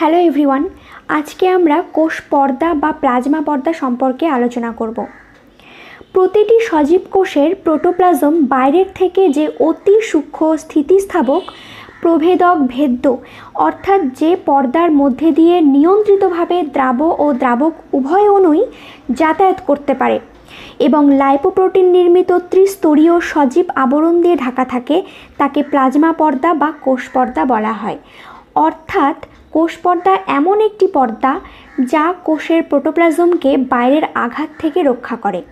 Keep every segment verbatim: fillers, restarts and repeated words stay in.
Hello everyone, आज के आमरा कोष पर्दा बा प्लाज्मा पर्दा सम्पर्के आलोचना करब। प्रतिटी सजीव कोषेर प्रोटोप्लाज्म बाइरेर थेके जे अति सूक्ष्म स्थितिस्थापक प्रभेदक भेद्य अर्थात जे पर्दार मध्य दिए नियंत्रितभावे द्रव और द्रावक उभय अणुई यातायात करते पारे एबं लाइपोप्रोटीन निर्मित त्रिस्तरीय सजीव आवरण दिए ढाका थाके ताके प्लाज्मा पर्दा बा कोष पर्दा बला हय। अर्थात कोष पर्दा एमन एकटी पर्दा जा कोषेर प्रोटोप्लाज्म के बाइरेर आघात थेके रक्षा करे।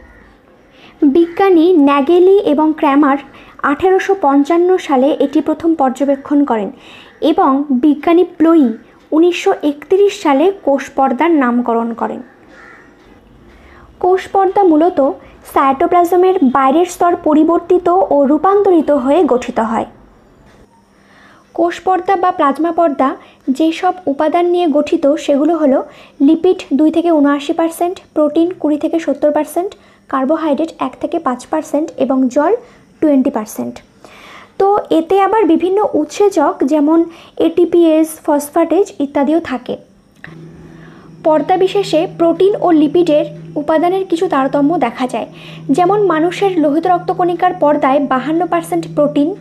विज्ञानी नैगेली एवं क्रैमार आठारोशो पंचान्न साले एटी प्रथम पर्यवेक्षण करें एवं विज्ञानी प्लोई उन्नीसशो एकत्रिश साले कोष पर्दार नामकरण करें। कोष पर्दा मूलत साइटोप्लाज्मेर बाइरेर स्तर परिवर्तित और रूपान्तरित हये गठित हय। कोष पर्दा बा प्लाज्मा पर्दा जे सब उपादान निये गठित सेगुलो हलो लिपिड दुई थेके उनाशी पार्सेंट, प्रोटीन कुड़ी थेके सत्तर पार्सेंट, कार्बोहाइड्रेट एक थेके पाँच पार्सेंट एवं जल टोन्टी पार्सेंट। तो एते आबार विभिन्न उत्सेचक जेमन एटीपीएस फसफाटेज इत्यादिओ थाके। पर्दा विशेषे प्रोटीन और लिपिडेर उपादानेर किछु तारतम्य देखा जाय, जेमन मानुषेर लोहित रक्तकणिकार पर्दाय बाहान्न पार्सेंट प्रोटीन,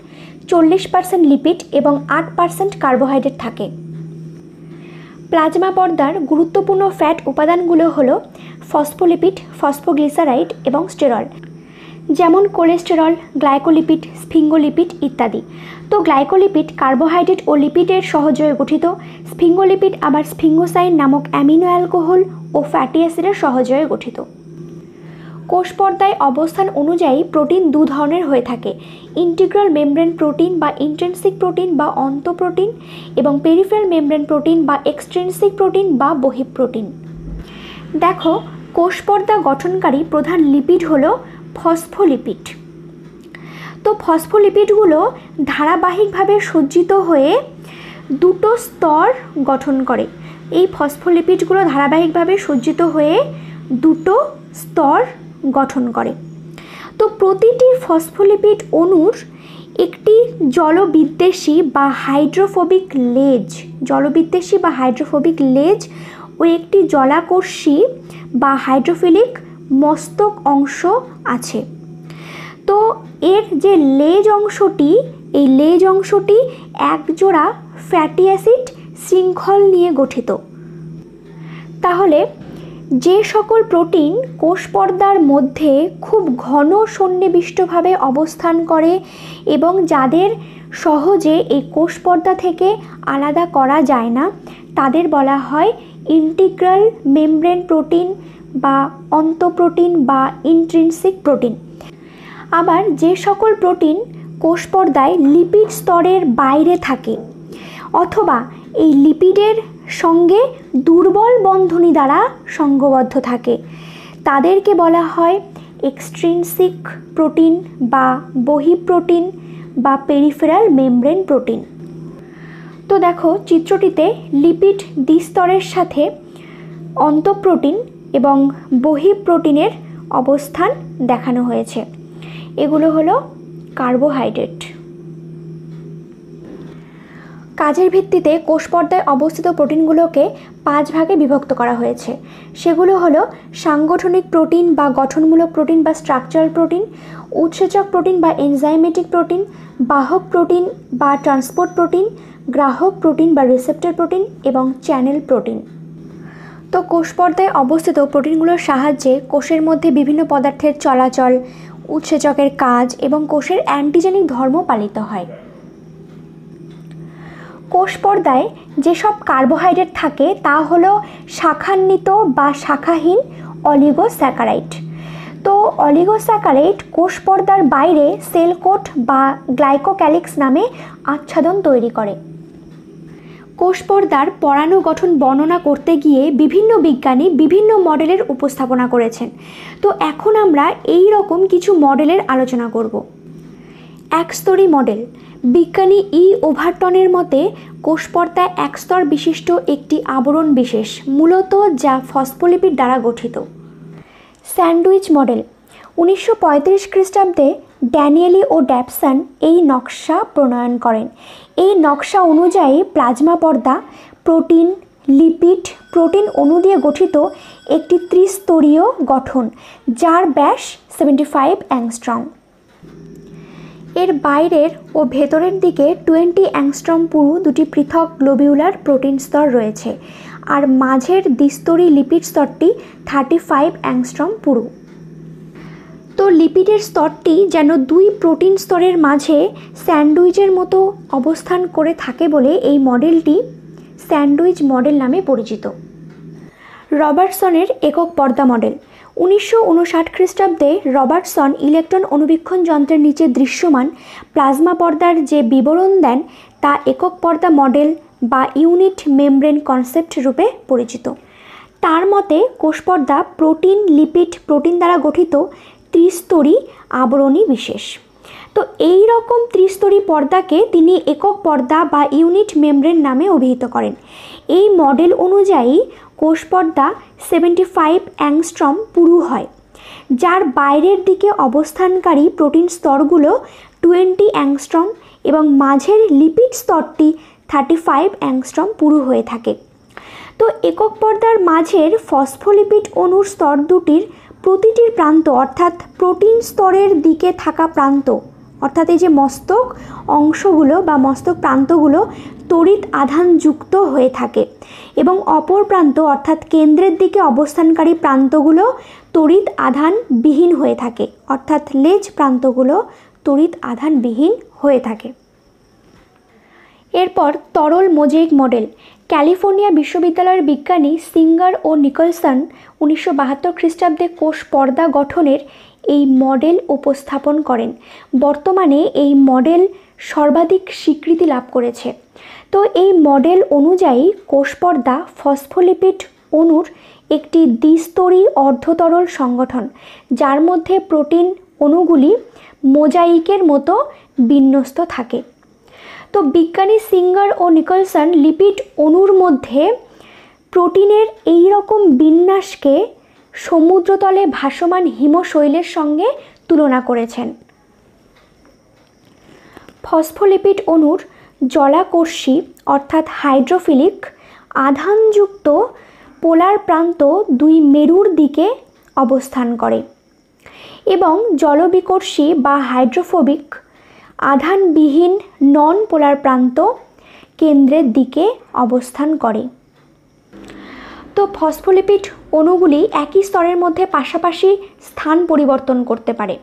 चल्लिस पार्सेंट लिपिड एवं आठ पार्सेंट कार्बोहाइड्रेट थाके। प्लाज्मा पर्दार गुरुत्वपूर्ण फैट उपादानगुलो हलो फस्फोलिपिड, फस्फोग्लिसाराइड एवं स्टेरल, जेमन कोलेस्टेरल, ग्लाइकोलिपिड, स्फिंगोलिपिड इत्यादि। तो ग्लाइकोलिपिड कार्बोहाइड्रेट और लिपिडेर सहयोगे गठित, स्फिंगोलिपिड आबार स्फिंगोसाइन नामक अ्यामिनो अल्कोहल और फैटी एसिडेर सहयोगे गठित। कोष पर्दाय अवस्थान अनुयायी प्रोटीन दो धरनेर हये थाके, इंटीग्रल मेमब्रेन प्रोटीन बा इंट्रिनसिक प्रोटीन बा अंतःप्रोटीन एवं पेरिफेरल मेमब्रेन प्रोटीन बा एक्सट्रिनसिक प्रोटीन बा बहिःप्रोटीन। देखो कोष पर्दा गठनकारी प्रधान लिपिड हलो फस्फोलिपिड। तो फस्फोलिपिडगुलो धाराबाहिकभावे सज्जित हये दुटो स्तर गठन करे। एई फस्फोलिपिडगुलो धाराबाहिकभावे सज्जित हये दुटो स्तर गठन करे। तो प्रतिटी फस्फोलिपिड अणुर एकटी जलविद्वेषी बा हाइड्रोफोबिक लेज जलविद्वेषी बा हाइड्रोफोबिक लेज ओ एकटी जलाकर्षी बा हाइड्रोफिलिक मस्तक अंश आछे। तो एर जे लेज अंशटी एई लेज अंशटी एक जोड़ा फैटी एसिड शृंखल निये गठित। ताहले जे सकल प्रोटीन कोष पर्दार मध्य खूब घन सन्निविष्टभावे अवस्थान करे एवं जादेर सहजे एई कोष पर्दा थेके आलादा करा जाय ना तादेर बला हय इंटीग्रल मेमब्रेन प्रोटीन बा अंतःप्रोटीन बा इंट्रिनसिक प्रोटीन। आबार जे सकल प्रोटीन कोष पर्दाय लिपिड स्तरेर बाइरे थाके अथवा एई लिपिडेर संगे दुर्बल बंधनी द्वारा संगबद्ध थाके तादेरके बला हय एक्सट्रिनसिक प्रोटीन बा बहिःप्रोटीन बा पेरिफेरल मेमब्रेन प्रोटीन। तो देखो चित्रटीते लिपिड द्विस्तरेर साथे अंतःप्रोटीन एवं बहिःप्रोटीनेर अवस्थान देखानो हयेछे। एगुलो हलो कार्बोहाइड्रेट। काजेर भित्तिते कोष पर्दाय अवस्थित प्रोटीनगुलोके पाँच भागे विभक्त करा हयेछे। सेगुलो हलो सांगठनिक प्रोटीन बा गठनमूलक प्रोटीन बा स्ट्राक्चराल प्रोटीन, उत्सेचक प्रोटीन बा एनजाइमेटिक प्रोटीन, बाहक प्रोटीन बा ट्रांसपोर्ट प्रोटीन, ग्राहक प्रोटीन बा रिसेप्टर प्रोटीन एवं चैनल प्रोटीन। तो कोष पर्दाय अवस्थित प्रोटीनगुलोर साहाज्ये कोषेर मध्य विभिन्न पदार्थेर चलाचल, उत्सेचकेर काज एवं कोषेर एंटीजेनिक धर्म पालित हय। कोष पर्दाय जेसब कार्बोहाइड्रेट थाके ता हलो शाखान्वित बा शाखाहीन अलिगोस्याकाराइड। तो अलिगोस्याकाराइड कोष पर्दार बाइरे सेल कोट बा ग्लाइकोक्यालिक्स नामे आच्छादन तैरि करे। कोष पर्दार पराणु गठन बर्णना करते गिये विभिन्न विज्ञानी विभिन्न मडेलेर उपस्थापना करेछेन। तो एखन आमरा एई रकम किछु मडेलेर आलोचना करब। एक स्तरी मडेल विज्ञानी इ ओभारटनेर मते कोष पर्दा एक स्तर विशिष्ट एकटी आवरण विशेष मूलत जा फस्फोलिपिड द्वारा गठित। सैंडविच मडेल उन्नीसशो पैंतीस ख्रिस्टाब्दे डैनियेली और डैपसन एई नक्शा प्रणयन करें। एई नक्शा अनुयायी प्लाज्मा पर्दा प्रोटीन लिपिड प्रोटीन अणु दिए गठित एक त्रिस्तरीय गठन जार व्यास पचहत्तर एंगस्ट्रम एर बाइरेर ओ भेतरेर दिके बीस एंगस्ट्रम पुरु दुटी पृथक ग्लोब्यूलर प्रोटीन स्तर रयेछे आर माझेर द्विस्तरी लिपिड स्तरटी पैंतीस एंगस्ट्रम पुरु। तो लिपिडेर स्तरटी जेन दुई प्रोटीन स्तरेर माझे सैंडविचेर मतो अवस्थान करे थाके बोले एई मडेलटी सैंडविच मडेल नामे परिचित। रबार्टसनेर एकक पर्दा मडेल उन्नीसशो ऊनषाट ख्रीस्टाब्दे रबार्टसन इलेक्ट्रन अणुवीक्षण यंत्र नीचे दृश्यमान प्लाज्मा पर्दार जे विवरण दें ता एकक पर्दा मडेल बा यूनिट मेमब्रेन कन्सेप्ट रूपे परिचित। तार मते कोष पर्दा प्रोटीन लिपिड प्रोटीन द्वारा गठित त्रिस्तरी आवरणी विशेष। तो एई रकम त्रिस्तरी पर्दा के तिनी एकक पर्दा बा यूनिट मेमब्रेन नामे अभिहित करें। एई मडेल अनुयायी कोष पर्दा पचहत्तर एंगस्ट्रम पुरु है जार बाइरेर दिके अवस्थानकारी प्रोटीन स्तरगुलो बीस एंगस्ट्रम एवं माझेर लिपिड स्तरटी पैंतीस एंगस्ट्रम पुरु हये थाके। तो एकक पर्दार माझेर फस्फोलिपिड अणुर स्तर दुटिर प्रतिटिर प्रान्त अर्थात प्रोटीन स्तरेर दिके थाका प्रान्त अर्थात एई जे मस्तक अंशगुलो बा मस्तक प्रान्तगुलो तड़ित आधान जुक्त हये थाके एबं अपर प्रान्त अर्थात केंद्रेर दिके अवस्थानकारी प्रान्तगुलो तड़ित आधान विहीन हये थाके अर्थात लेज प्रान्तगुलो तड़ित आधान विहीन हये थाके। एरपर तरल मोजेइक मडेल कैलिफोर्निया विश्वविद्यालय विज्ञानी सिंगार और निकलसन उन्नीसशो बाहत्तर ख्रीस्टाब्दे कोष पर्दा गठनेर एई मडेल उपस्थापन करें। बर्तमाने एई मडेल सर्वाधिक स्वीकृति लाभ करेছে। तो एई मडेल अनुयायी कोष पर्दा फस्फोलिपिड अणुर एकटी द्विस्तरीय अर्धतरल संगठन जार मध्य प्रोटीन अणुगुली मोजाइकेर मतो विन्यस्त थाके। तो विज्ञानी सिंगार और निकलसन लिपिड अणुर मध्य प्रोटीनेर एई रकम विन्यास के समुद्रतले भासमान हिमशैलेर संगे तुलना करेछेन। फस्फोलिपिड अणुर जलाकर्षी अर्थात हाइड्रोफिलिक आधानयुक्त पोलार प्रान्त दुई मेरुर दिके अवस्थान करे एवं जलविकर्षी बा हाइड्रोफोबिक आधानविहीन नन पोलार प्रान्त केंद्रेर दिके अवस्थान करे। तो फस्फोलिपिड अणुगुली एक ही स्तरेर मध्य पाशापाशी स्थान परिवर्तन करते पारे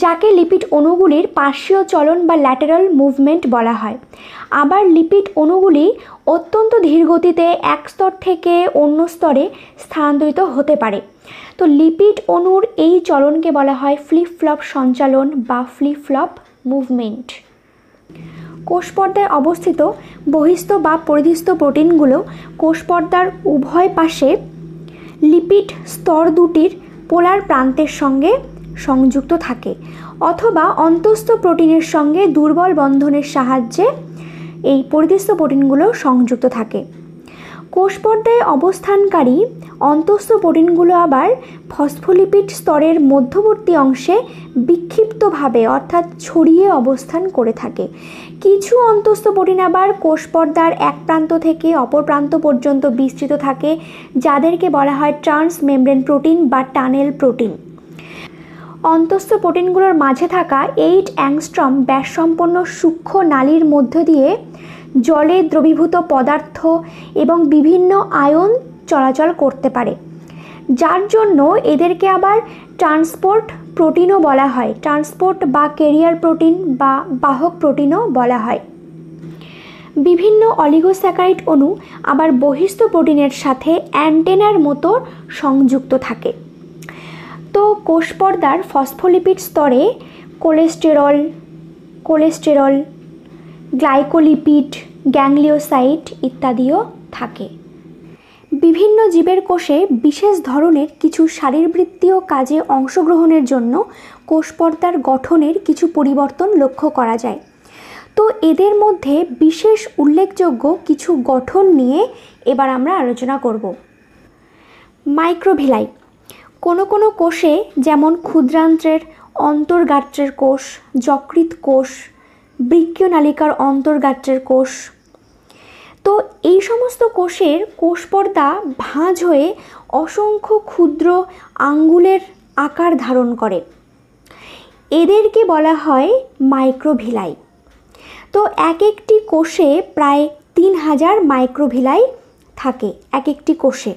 जाके लिपिड अणुगुलिर पार्श्वीय चलन बा लैटेरल मुभमेंट बला हय। आबार लिपिड अणुगुली अत्यंत धीर गतिते एक स्तर थेके अन्य स्तरे स्थानान्तरित होते पारे। तो लिपिड अणुर एई चलनके बला हय फ्लिप फ्लप संचालन बा फ्लिप फ्लप मुभमेंट। कोष पर्दाय अवस्थित बहिस्थ बा परिधिस्थ प्रोटीनगुलो कोष पर्दार उभय पाशे लिपिड स्तर दुटिर पोलार प्रान्तेर संगे संयुक्त थाके अथवा अंतस्थ प्रोटीनेर संगे दुर्बल बंधनेर साहाज्ये एई परिधिस्थ प्रोटीनगुलो संयुक्त थाके। कोष पर्दाय अवस्थानकारी अंतस्थ प्रोटीनगुलो आबार फस्फोलिपिड स्तरेर मध्यवर्ती अंशे विक्षिप्तभावे अर्थात छड़िए अवस्थान करे थाके। किछु अंतस्थ प्रोटीन आबार कोष पर्दार एक प्रान्त थेके अपर प्रान्त पर्यन्त विस्तृत थाके जादेरके बला हय ट्रांस मेमब्रेन प्रोटीन बा टानेल प्रोटीन। अंतस्थ प्रोटीनगुलोर माझे थाका आठ एंगस्ट्रम व्यास सम्पन्न सूक्ष्म नालीर मध्य दिए जले द्रवीभूत पदार्थ एवं विभिन्न आयन चलाचल करते पारे जार जन्य एदेरके आबार ट्रांसपोर्ट प्रोटीनओ बला हय ट्रांसपोर्ट बा कैरियर प्रोटीन बा बाहक प्रोटीनओ बला हय। विभिन्न अलिगोसैकराइड अणु आबार बहिस्थ प्रोटीनेर साथे एंटेनार मतो संयुक्त थाके। तो कोष पर्दार फस्फोलिपिड स्तरे कोलेस्टेरल कोलेस्टेरल ग्लाइकोलिपिड गैंग्लियोसाइट इत्यादिओ थाके। विभिन्न जीवेर कोषे विशेष धरनेर किछु शारीरबृत्तीय काजे अंशग्रहणेर जन्य कोष पर्दार गठनेर किछु परिवर्तन लक्ष्य करा जाय। तो एदेर मध्य विशेष उल्लेखयोग्य किछु गठन निये एबार आमरा आलोचना करब। माइक्रोभिलाई कोनो कोनो कोषे जेमन क्षुद्रान्त्रेर अंतर्गात्रेर कोष यकृत कोष बृक्क नालिकार अंतर्गात्रेर कोष तो এই সমস্ত কোষের কোষপর্দা ভাঁজ হয়ে অসংখ্য ক্ষুদ্র আঙ্গুলের আকার ধারণ করে। এদেরকে বলা হয় মাইক্রোভিলাই। তো এক একটি কোষে প্রায় তিন হাজার মাইক্রোভিলাই থাকে এক একটি কোষে।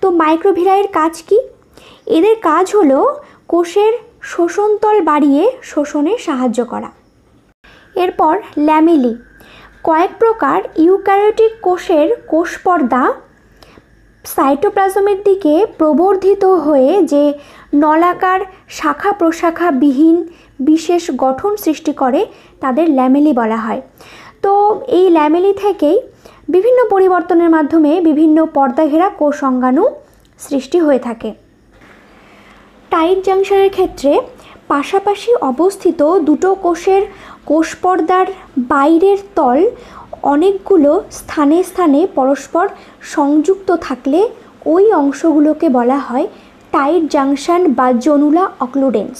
তো মাইক্রোভিলাইয়ের কাজ কি? এদের কাজ হলো কোষের শোষণতল বাড়িয়ে শোষণে সাহায্য করা। এরপর ল্যামেলি, কয়েক প্রকার ইউক্যারিওটিক কোষের কোষপর্দা সাইটোপ্লাজমের দিকে প্রবর্ধিত হয়ে যে নলাকার শাখা প্রশাখা বিহীন বিশেষ গঠন সৃষ্টি করে তাদের ল্যামেলি বলা হয়। তো এই ল্যামেলি থেকেই বিভিন্ন পরিবর্তনের মাধ্যমে বিভিন্ন পর্দাঘেরা কোষ অঙ্গাণু সৃষ্টি হয়ে থাকে। টাইট জাংশনের ক্ষেত্রে পাশাপাশি অবস্থিত দুটো কোষের কোষপর্দার বাইরের তল অনেকগুলো স্থানে স্থানে পরস্পর সংযুক্ত থাকলে ওই অংশগুলোকে বলা হয় টাইট জাংশন বা জোনুলা অক্লুডেন্স।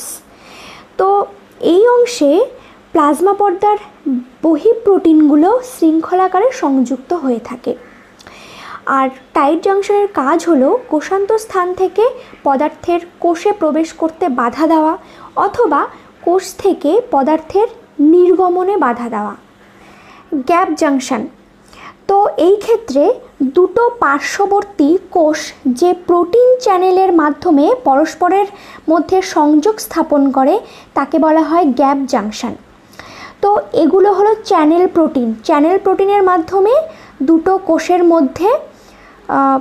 তো এই অংশে প্লাজমা পর্দার বহিঃপ্রোটিনগুলো শৃঙ্খলাকারে সংযুক্ত হয়ে থাকে। আর টাইট জাংশনের কাজ হলো কোষান্তঃস্থান থেকে পদার্থের কোষে প্রবেশ করতে বাধা দেওয়া অথবা কোষ থেকে পদার্থের নির্গমনে বাধা দেওয়া। গ্যাপ জাংশন, তো এই ক্ষেত্রে দুটো পার্শ্ববর্তী কোষ যে প্রোটিন চ্যানেলের মাধ্যমে পরস্পরের মধ্যে সংযোগ স্থাপন করে তাকে বলা হয় গ্যাপ জাংশন। তো এগুলো হলো চ্যানেল প্রোটিন। চ্যানেল প্রোটিনের মাধ্যমে দুটো কোষের মধ্যে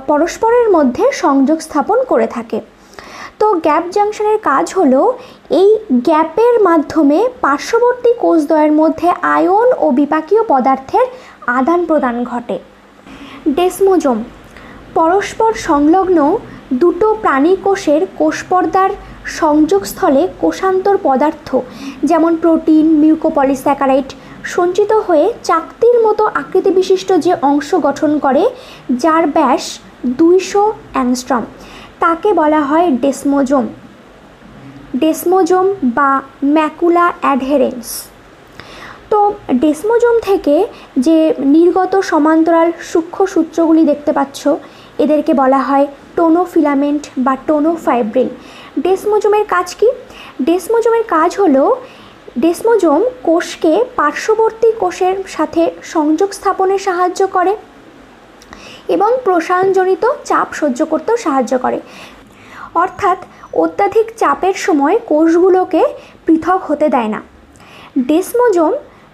পরস্পরের মধ্যে সংযোগ স্থাপন করে থাকে। তো গ্যাপ জাংশনের কাজ হলো এই গ্যাপের মাধ্যমে পার্শ্ববর্তী কোষদ্বয়ের মধ্যে আয়ন ও বিপাকীয় পদার্থের আদান প্রদান ঘটে। ডেসমোজোম, পরস্পর সংলগ্ন দুটো প্রাণী কোষের কোষপর্দার সংযোগস্থলে কোষান্তর পদার্থ যেমন প্রোটিন, মিউকোপলিস্যাকারাইড সঞ্চিত হয়ে চাকতির মতো আকৃতি বিশিষ্ট যে অংশ গঠন করে যার ব্যাস দুইশো অ্যাংস্ট্রম তাকে বলা হয় ডেসমোজোম ডেসমোজোম বা ম্যাকুলা অ্যাডহেরেন্স। তো ডেসমোজোম থেকে যে নির্গত সমান্তরাল সূক্ষ্ম সূত্রগুলি দেখতে পাচ্ছ এদেরকে বলা হয় টোনোফিলামেন্ট বা টোনোফাইব্রিল। ডেসমোজোমের কাজ কি? ডেসমোজোমের কাজ হলো ডেসমোজোম কোষকে পার্শ্ববর্তী কোষের সাথে সংযোগ স্থাপনে সাহায্য করে এবং প্রসারণজনিত চাপ সহ্য করতেও সাহায্য করে। অর্থাৎ অত্যাধিক চাপের সময় কোষগুলোকে পৃথক হতে দেয় না। ডেসমোজোম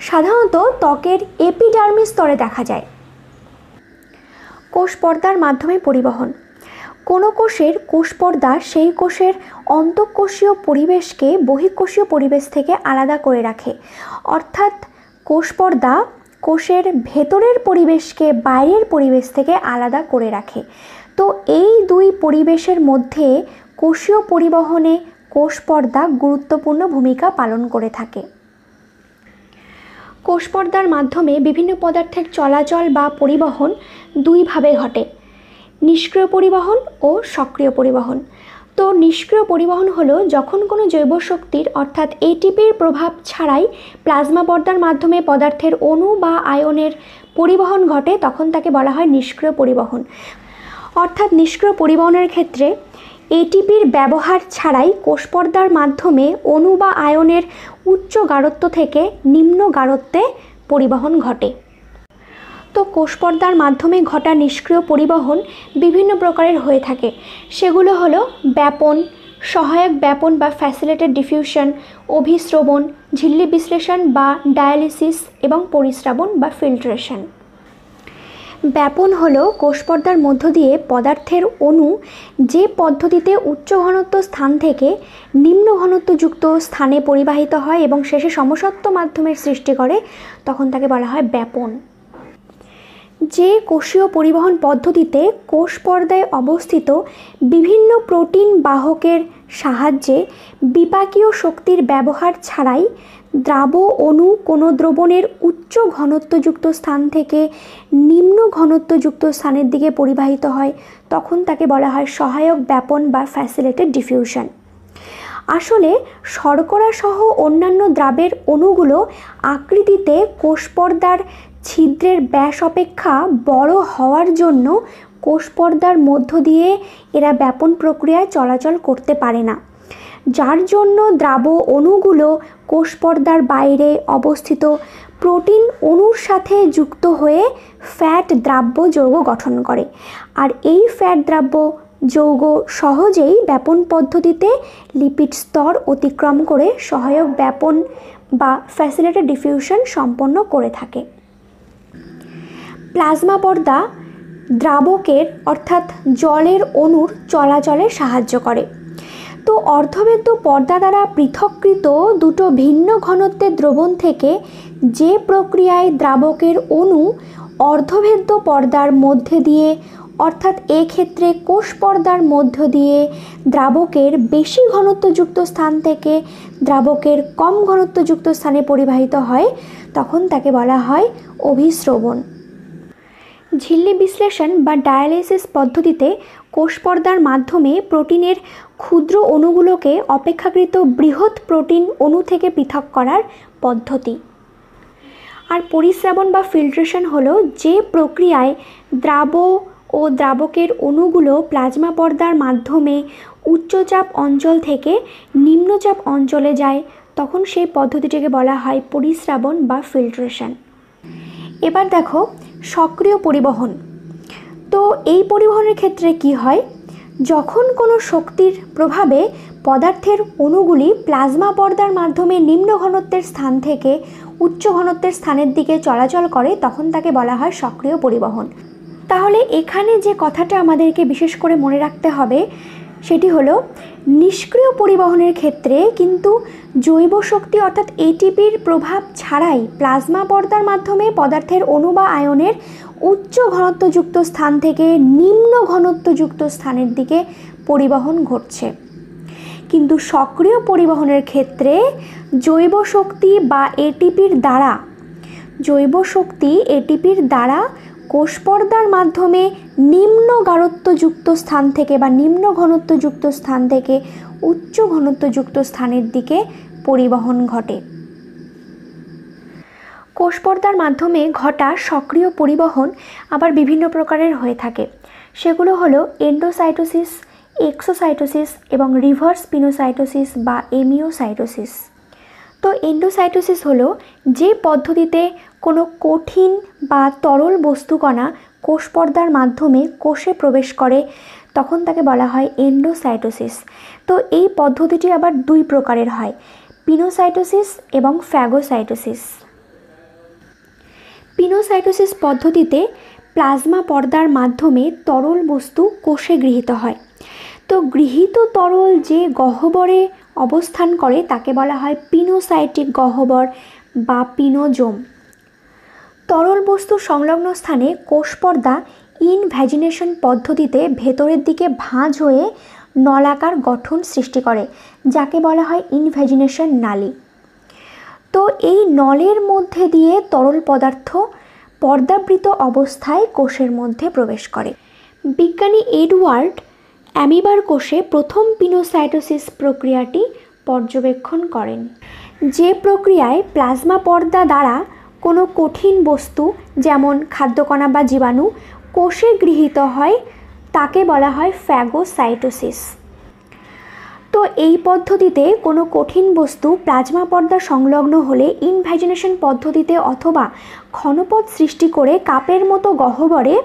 সাধারণত ত্বকের এপিডার্মিস স্তরে দেখা যায়। কোষপর্দার মাধ্যমে পরিবহন, কোনো কোষের কোষপর্দা সেই কোষের অন্তঃকোষীয় পরিবেশকে বহিঃকোষীয় পরিবেশ থেকে আলাদা করে রাখে। অর্থাৎ কোষপর্দা কোষের ভেতরের পরিবেশকে বাইরের পরিবেশ থেকে আলাদা করে রাখে। তো এই দুই পরিবেশের মধ্যে কোষীয় পরিবহনে কোষপর্দা গুরুত্বপূর্ণ ভূমিকা পালন করে থাকে। কোষপর্দার মাধ্যমে বিভিন্ন পদার্থের চলাচল বা পরিবহন দুইভাবে ঘটে, নিষ্ক্রিয় পরিবহন ও সক্রিয় পরিবহন। তো নিষ্ক্রিয় পরিবহন হলো যখন কোনো জৈব শক্তির অর্থাৎ এটিপির প্রভাব ছাড়াই প্লাজমা পর্দার মাধ্যমে পদার্থের অণু বা আয়নের পরিবহন ঘটে তখন তাকে বলা হয় নিষ্ক্রিয় পরিবহন। অর্থাৎ নিষ্ক্রিয় পরিবহনের ক্ষেত্রে এটিপির ব্যবহার ছাড়াই কোষপর্দার মাধ্যমে অণু বা আয়নের উচ্চ গাঢ়ত্ব থেকে নিম্ন গাঢ়ত্বে পরিবহন ঘটে। তো কোষপর্দার মাধ্যমে ঘটা নিষ্ক্রিয় পরিবহন বিভিন্ন প্রকারের হয়ে থাকে। সেগুলো হলো ব্যাপন, সহায়ক ব্যাপন বা ফ্যাসিলেটেড ডিফিউশন, অভিস্রবণ, ঝিল্লি বিশ্লেষণ বা ডায়ালিসিস এবং পরিস্রাবণ বা ফিল্ট্রেশন। ব্যাপন হলো কোষপর্দার মধ্য দিয়ে পদার্থের অণু যে পদ্ধতিতে উচ্চ ঘনত্ব স্থান থেকে নিম্ন ঘনত্বযুক্ত স্থানে পরিবাহিত হয় এবং শেষে সমসত্ব মাধ্যমের সৃষ্টি করে তখন তাকে বলা হয় ব্যাপন। যে কোষীয় পরিবহন পদ্ধতিতে কোষপর্দায় অবস্থিত বিভিন্ন প্রোটিন বাহকের সাহায্যে বিপাকীয় শক্তির ব্যবহার ছাড়াই দ্রাব অণু কোনো দ্রবণের উচ্চ ঘনত্বযুক্ত স্থান থেকে নিম্ন ঘনত্বযুক্ত স্থানের দিকে পরিবাহিত হয় তখন তাকে বলা হয় সহায়ক ব্যাপন বা ফ্যাসিলেটেড ডিফিউশন। আসলে শর্করাসহ অন্যান্য দ্রাবের অণুগুলো আকৃতিতে কোষপর্দার छिद्रेर व्यास अपेक्षा बड़ हवार जन्य कोषपर्दार मध्य दिए एरा व्यापन प्रक्रिया चलाचल करते पारे ना, जार जन्य द्रव अणुगुलो कोषपर्दार बाइरे अवस्थित प्रोटीन अणुर साथे जुक्त हुए फैट द्रव्य यौग गठन करे और एई फैट द्रव्य যৌগ সহজেই ব্যাপন পদ্ধতিতে লিপিড স্তর অতিক্রম করে সহায়ক ব্যাপন বা ফ্যাসিলিটেটেড ডিফিউশন সম্পন্ন করে থাকে। প্লাজমা পর্দা দ্রাবকের অর্থাৎ জলের অণুর চলাচলে সাহায্য করে। তো অর্ধবেদ্য পর্দা দ্বারা পৃথককৃত দুটো ভিন্ন ঘনত্বের দ্রবণ থেকে যে প্রক্রিয়ায় দ্রাবকের অণু অর্ধবেদ্য পর্দার মধ্যে দিয়ে অর্থাৎ এই ক্ষেত্রে কোষ পর্দার মধ্য দিয়ে দ্রাবকের বেশি ঘনত্বযুক্ত স্থান থেকে দ্রাবকের কম ঘনত্বযুক্ত স্থানে পরিবাহিত হয় তখন তাকে বলা হয় অভিস্রবণ। ঝিল্লি বিশ্লেষণ বা ডায়ালাইসিস পদ্ধতিতে কোষ পর্দার মাধ্যমে প্রোটিনের ক্ষুদ্র অণুগুলোকে অপেক্ষাকৃত বৃহৎ প্রোটিন অণু থেকে পৃথক করার পদ্ধতি। আর পরিস্রাবণ বা ফিল্ট্রেশন হলো যে প্রক্রিয়ায় দ্রাব ও দ্রাবকের অণুগুলো প্লাজমা পর্দার মাধ্যমে উচ্চচাপ অঞ্চল থেকে নিম্নচাপ অঞ্চলে যায় তখন সেই পদ্ধতিটিকে বলা হয় পরিস্রাবণ বা ফিল্ট্রেশন। এবার দেখো সক্রিয় পরিবহন। তো এই পরিবহনের ক্ষেত্রে কি হয়, যখন কোনো শক্তির প্রভাবে পদার্থের অণুগুলি প্লাজমা পর্দার মাধ্যমে নিম্ন ঘনত্বের স্থান থেকে উচ্চ ঘনত্বের স্থানের দিকে চলাচল করে তখন তাকে বলা হয় সক্রিয় পরিবহন। তাহলে এখানে যে কথাটা আমাদেরকে বিশেষ করে মনে রাখতে হবে সেটি হলো নিষ্ক্রিয় পরিবহনের ক্ষেত্রে কিন্তু জৈব শক্তি অর্থাৎ এটিপির প্রভাব ছাড়াই প্লাজমা পর্দার মাধ্যমে পদার্থের অণু বা আয়নের উচ্চ ঘনত্বযুক্ত স্থান থেকে নিম্ন ঘনত্বযুক্ত স্থানের দিকে পরিবহন ঘটছে। কিন্তু সক্রিয় পরিবহনের ক্ষেত্রে জৈব শক্তি বা এটিপির দ্বারা জৈব শক্তি এটিপির দ্বারা কোষ পর্দার মাধ্যমে নিম্ন গাঢ়ত্বযুক্ত স্থান থেকে বা নিম্ন ঘনত্বযুক্ত স্থান থেকে উচ্চ ঘনত্বযুক্ত স্থানের দিকে পরিবহন ঘটে। কোষ পর্দার মাধ্যমে ঘটা সক্রিয় পরিবহন আবার বিভিন্ন প্রকারের হয়ে থাকে, সেগুলো হলো এন্ডোসাইটোসিস, এক্সোসাইটোসিস এবং রিভার্স পিনোসাইটোসিস বা এমিওসাইটোসিস। তো এন্ডোসাইটোসিস হলো যে পদ্ধতিতে কোনো কঠিন বা তরল বস্তুকণা কোষ পর্দার মাধ্যমে কোষে প্রবেশ করে তখন তাকে বলা হয় এন্ডোসাইটোসিস। তো এই পদ্ধতিটি আবার দুই প্রকারের হয়, পিনোসাইটোসিস এবং ফ্যাগোসাইটোসিস। পিনোসাইটোসিস পদ্ধতিতে প্লাজমা পর্দার মাধ্যমে তরল বস্তু কোষে গৃহীত হয়। তো গৃহীত তরল যে গহ্বরে অবস্থান করে তাকে বলা হয় পিনোসাইটিক গহ্বর বা পিনোজোম। তরল বস্তু সংলগ্ন স্থানে কোষ পর্দা ইনভ্যাজিনেশন পদ্ধতিতে ভেতরের দিকে ভাঁজ হয়ে নলাকার গঠন সৃষ্টি করে যাকে বলা হয় ইনভ্যাজিনেশন নালী। তো এই নলের মধ্যে দিয়ে তরল পদার্থ পর্দাবৃত অবস্থায় কোষের মধ্যে প্রবেশ করে। বিজ্ঞানী এডওয়ার্ড অ্যামিবার কোষে প্রথম পিনোসাইটোসিস প্রক্রিয়াটি পর্যবেক্ষণ করেন, যে প্রক্রিয়ায় প্লাজমা পর্দা দ্বারা কোনো কঠিন বস্তু যেমন খাদ্যকণা বা জীবাণু কোষে গৃহীত হয় তাকে বলা হয় ফ্যাগোসাইটোসিস। তো এই পদ্ধতিতে কোনো কঠিন বস্তু প্লাজমা পর্দা সংলগ্ন হলে ইনভ্যাজিনেশন পদ্ধতিতে অথবা ঘনপথ সৃষ্টি করে কাপের মতো গহ্বরে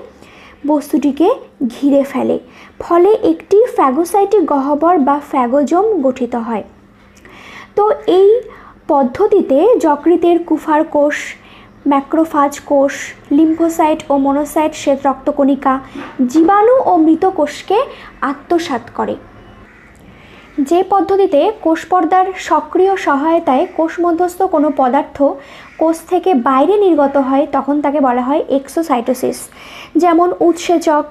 বস্তুটিকে ঘিরে ফেলে, ফলে একটি ফ্যাগোসাইটিক গহ্বর বা ফ্যাগোজোম গঠিত হয়। তো এই পদ্ধতিতে যকৃতের কুফার কোষ, ম্যাক্রোফাজ কোষ, লিম্ফোসাইট ও মনোসাইট শ্বেত রক্তকণিকা জীবাণু ও মৃত কোষকে আত্মসাৎ করে। যে পদ্ধতিতে কোষ পর্দার সক্রিয় সহায়তায় কোষমধ্যস্থ কোনো পদার্থ কোষ থেকে বাইরে নির্গত হয় তখন তাকে বলা হয় এক্সোসাইটোসিস। যেমন উৎসেচক,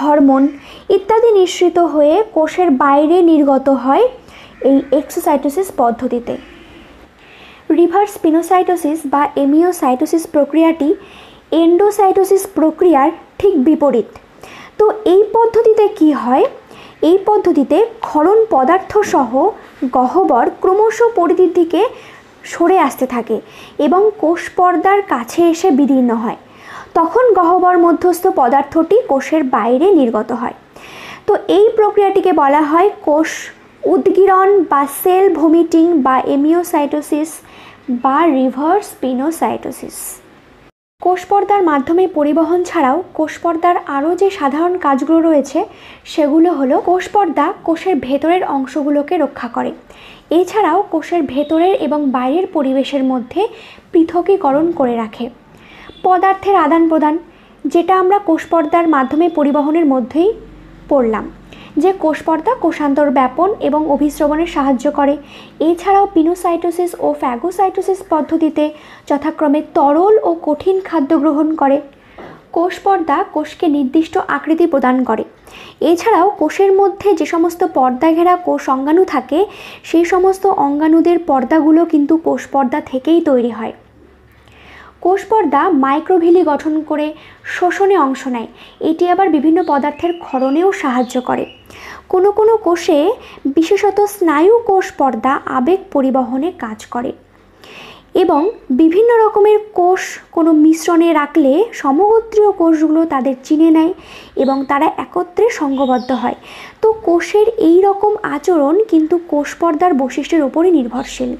হরমোন ইত্যাদি নিঃসৃত হয়ে কোষের বাইরে নির্গত হয় এই এক্সোসাইটোসিস পদ্ধতিতে। রিভার্স পিনোসাইটোসিস বা এমিওসাইটোসিস প্রক্রিয়াটি এন্ডোসাইটোসিস প্রক্রিয়ার ঠিক বিপরীত। তো এই পদ্ধতিতে কি হয়, এই পদ্ধতিতে ক্ষরণ পদার্থসহ গহ্বর ক্রমশ পরিধির দিকে সরে আসতে থাকে এবং কোষ পর্দার কাছে এসে বিদীর্ণ হয়। তখন গহ্বর মধ্যস্থ পদার্থটি কোষের বাইরে নির্গত হয়। তো এই প্রক্রিয়াটিকে বলা হয় কোষ উদ্গীরণ বা সেল ভমিটিং বা এমিওসাইটোসিস বা রিভার্স স্পিনোসাইটোসিস। কোষপর্দার মাধ্যমে পরিবহন ছাড়াও কোষপর্দার আরও যে সাধারণ কাজগুলো রয়েছে সেগুলো হলো, কোষপর্দা কোষের ভেতরের অংশগুলোকে রক্ষা করে। এছাড়াও কোষের ভেতরের এবং বাইরের পরিবেশের মধ্যে পৃথকীকরণ করে রাখে। পদার্থের আদান প্রদান, যেটা আমরা কোষপর্দার মাধ্যমে পরিবহনের মধ্যেই পড়লাম, যে কোষপর্দা কোষান্তর ব্যাপন এবং অভিস্রবণের সাহায্য করে। এছাড়াও পিনোসাইটোসিস ও ফ্যাগোসাইটোসিস পদ্ধতিতে যথাক্রমে তরল ও কঠিন খাদ্য গ্রহণ করে। কোষপর্দা কোষকে নির্দিষ্ট আকৃতি প্রদান করে। এছাড়াও কোষের মধ্যে যে সমস্ত পর্দা ঘেরা কোষ অঙ্গাণু থাকে, সেই সমস্ত অঙ্গাণুদের পর্দাগুলো কিন্তু কোষপর্দা থেকেই তৈরি হয়। কোষপর্দা মাইক্রোভিলি গঠন করে শোষণে অংশ নেয়। এটি আবার বিভিন্ন পদার্থের ক্ষরণেও সাহায্য করে। কোনো কোনো কোষে, বিশেষত স্নায়ু কোষপর্দা আবেগ পরিবহনে কাজ করে। এবং বিভিন্ন রকমের কোষ কোনো মিশ্রণে রাখলে সমগোত্রীয় কোষগুলো তাদের চিনে নেয় এবং তারা একত্রে সংঘবদ্ধ হয়। তো কোষের এই রকম আচরণ কিন্তু কোষপর্দার বৈশিষ্ট্যের ওপরই নির্ভরশীল।